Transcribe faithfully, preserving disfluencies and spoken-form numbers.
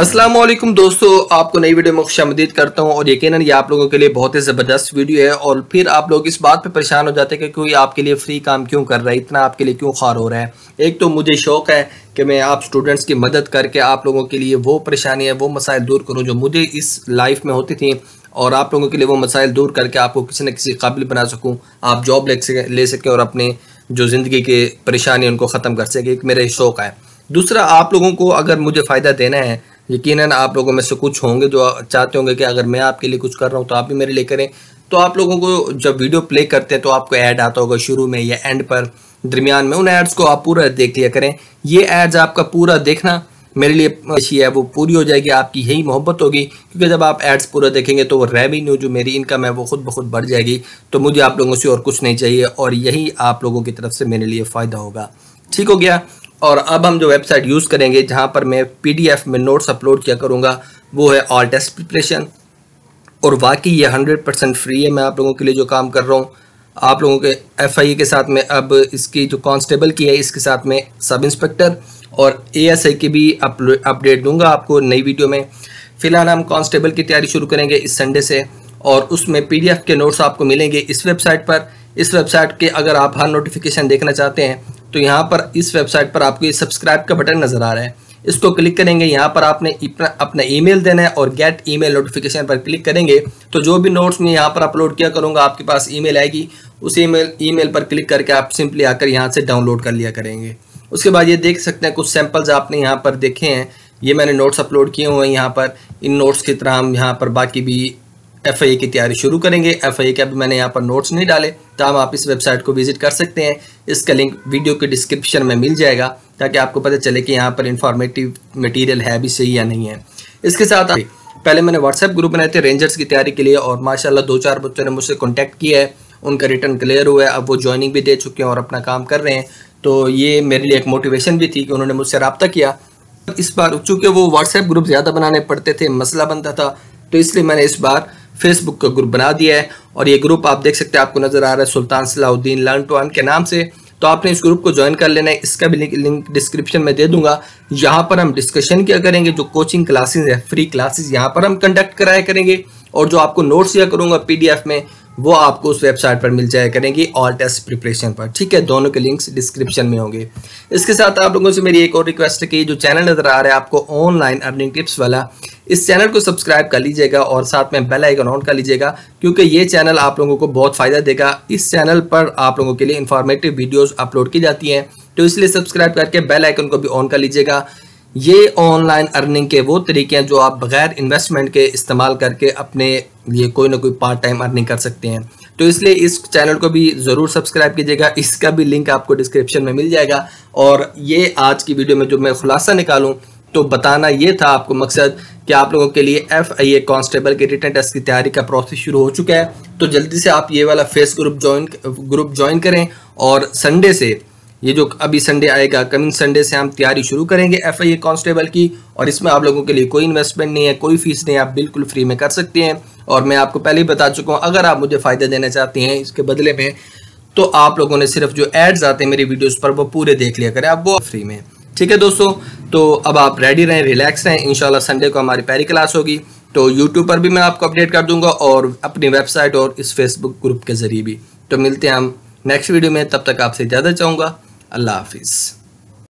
अस्सलामुअलैकुम दोस्तों, आपको नई वीडियो में खुशामदीद करता हूं। और यकीनन ये आप लोगों के लिए बहुत ही ज़बरदस्त वीडियो है और फिर आप लोग इस बात पे परेशान हो जाते हैं कि कोई आपके लिए फ्री काम क्यों कर रहा है, इतना आपके लिए क्यों ख़ार हो रहा है। एक तो मुझे शौक़ है कि मैं आप स्टूडेंट्स की मदद करके आप लोगों के लिए वो परेशानियाँ, वो मसाइल दूर करूँ जो मुझे इस लाइफ में होती थी, और आप लोगों के लिए वो मसाइल दूर करके आपको किसी न किसी काबिल बना सकूँ, आप जॉब ले सकें और अपने जो ज़िंदगी के परेशानी उनको ख़त्म कर सकें। एक मेरा शौक़ है। दूसरा, आप लोगों को अगर मुझे फ़ायदा देना है, यकीनन आप लोगों में से कुछ होंगे जो चाहते होंगे कि अगर मैं आपके लिए कुछ कर रहा हूँ तो आप भी मेरे लिए करें। तो आप लोगों को जब वीडियो प्ले करते हैं तो आपको ऐड आता होगा शुरू में या एंड पर, दरमियान में, उन ऐड्स को आप पूरा देख लिया करें। ये ऐड्स आपका पूरा देखना मेरे लिए अच्छी है, वो पूरी हो जाएगी, आपकी यही मोहब्बत होगी, क्योंकि जब आप एड्स पूरा देखेंगे तो वो रेवेन्यू जो मेरी इनकम है वो खुद ब खुद बढ़ जाएगी। तो मुझे आप लोगों से और कुछ नहीं चाहिए और यही आप लोगों की तरफ से मेरे लिए फ़ायदा होगा। ठीक हो गया। और अब हम जो वेबसाइट यूज़ करेंगे जहाँ पर मैं पीडीएफ में नोट्स अपलोड किया करूँगा वो है ऑल टेस्ट प्रिपरेशन। और वाकई ये हंड्रेड परसेंट फ्री है। मैं आप लोगों के लिए जो काम कर रहा हूँ, आप लोगों के एफआईए के साथ में, अब इसकी जो कांस्टेबल की है इसके साथ में सब इंस्पेक्टर और एएसआई की भी अपडेट दूंगा आपको नई वीडियो में। फ़िलहाल हम कांस्टेबल की तैयारी शुरू करेंगे इस संडे से, और उसमें पीडीएफ के नोट्स आपको मिलेंगे इस वेबसाइट पर। इस वेबसाइट के अगर आप हर नोटिफिकेशन देखना चाहते हैं तो यहाँ पर इस वेबसाइट पर आपको ये सब्सक्राइब का बटन नज़र आ रहा है, इसको क्लिक करेंगे। यहाँ पर आपने अपना ईमेल देना है और गेट ईमेल नोटिफिकेशन पर क्लिक करेंगे तो जो भी नोट्स मैं यहाँ पर अपलोड किया करूँगा आपके पास ईमेल आएगी। उस ईमेल ईमेल पर क्लिक करके आप सिंपली आकर यहाँ से डाउनलोड कर लिया करेंगे। उसके बाद ये देख सकते हैं कुछ सैम्पल्स आपने यहाँ पर देखे हैं, ये मैंने नोट्स अपलोड किए हुए हैं। यहाँ पर इन नोट्स की तरह हम यहाँ पर बाकी भी एफ आई ए की तैयारी शुरू करेंगे। एफ आई ए के अभी मैंने यहाँ पर नोट्स नहीं डाले, तमाम आप इस वेबसाइट को विजिट कर सकते हैं। इसका लिंक वीडियो के डिस्क्रिप्शन में मिल जाएगा ताकि आपको पता चले कि यहाँ पर इंफॉर्मेटिव मटेरियल है भी सही या नहीं है। इसके साथ पहले मैंने व्हाट्सएप ग्रुप बनाए थे रेंजर्स की तैयारी के लिए, और माशाल्लाह दो चार बच्चों ने मुझसे कॉन्टैक्ट किया है, उनका रिटर्न क्लियर हुआ है, अब वो ज्वाइनिंग भी दे चुके हैं और अपना काम कर रहे हैं। तो ये मेरे लिए एक मोटिवेशन भी थी कि उन्होंने मुझसे रब्ता किया। इस बार चूँकि वो व्हाट्सएप ग्रुप ज़्यादा बनाने पड़ते थे, मसला बनता था, तो इसलिए मैंने इस बार फेसबुक का ग्रुप बना दिया है। और ये ग्रुप आप देख सकते हैं, आपको नज़र आ रहा है, सुल्तान सलाउद्दीन लर्न टू विन के नाम से। तो आपने इस ग्रुप को ज्वाइन कर लेना है, इसका भी लिंक डिस्क्रिप्शन में दे दूंगा। यहाँ पर हम डिस्कशन किया करेंगे, जो कोचिंग क्लासेस है, फ्री क्लासेस यहाँ पर हम कंडक्ट कराया करेंगे, और जो आपको नोट्स दिया करूँगा पी डी एफ में वो आपको उस वेबसाइट पर मिल जाया करेंगी, ऑल टेस्ट प्रिपरेशन पर। ठीक है, दोनों के लिंक्स डिस्क्रिप्शन में होंगे। इसके साथ आप लोगों से मेरी एक और रिक्वेस्ट है कि जो चैनल नज़र आ रहा है आपको, ऑनलाइन अर्निंग टिप्स वाला, इस चैनल को सब्सक्राइब कर लीजिएगा और साथ में बेल आइकन ऑन कर लीजिएगा, क्योंकि ये चैनल आप लोगों को बहुत फ़ायदा देगा। इस चैनल पर आप लोगों के लिए इंफॉर्मेटिव वीडियोज़ अपलोड की जाती हैं, तो इसलिए सब्सक्राइब करके बेल आइकन को भी ऑन कर लीजिएगा। ये ऑनलाइन अर्निंग के वो तरीके हैं जो आप बगैर इन्वेस्टमेंट के इस्तेमाल करके अपने लिए कोई ना कोई पार्ट टाइम अर्निंग कर सकते हैं। तो इसलिए इस चैनल को भी ज़रूर सब्सक्राइब कीजिएगा, इसका भी लिंक आपको डिस्क्रिप्शन में मिल जाएगा। और ये आज की वीडियो में जो मैं खुलासा निकालूं तो बताना ये था आपको मकसद कि आप लोगों के लिए एफ आई ए कांस्टेबल के रिटर्न टेस्ट की तैयारी का प्रोसेस शुरू हो चुका है। तो जल्दी से आप ये वाला face group join group join करें, और संडे से, ये जो अभी संडे आएगा, कमिंग संडे से हम तैयारी शुरू करेंगे एफ आई ए कांस्टेबल की। और इसमें आप लोगों के लिए कोई इन्वेस्टमेंट नहीं है, कोई फीस नहीं है, आप बिल्कुल फ्री में कर सकते हैं। और मैं आपको पहले ही बता चुका हूँ, अगर आप मुझे फ़ायदा देना चाहते हैं इसके बदले में, तो आप लोगों ने सिर्फ जो एड्स आते हैं मेरी वीडियोज़ पर वो पूरे देख लिया करें, आप वो फ्री में। ठीक है दोस्तों, तो अब आप रेडी रहें, रिलैक्स रहें, इंशाल्लाह संडे को हमारी पहली क्लास होगी। तो यूट्यूब पर भी मैं आपको अपडेट कर दूंगा और अपनी वेबसाइट और इस फेसबुक ग्रुप के ज़रिए भी। तो मिलते हैं हम नेक्स्ट वीडियो में, तब तक आपसे ज़्यादा चाहूँगा, अल्लाह हाफिज़।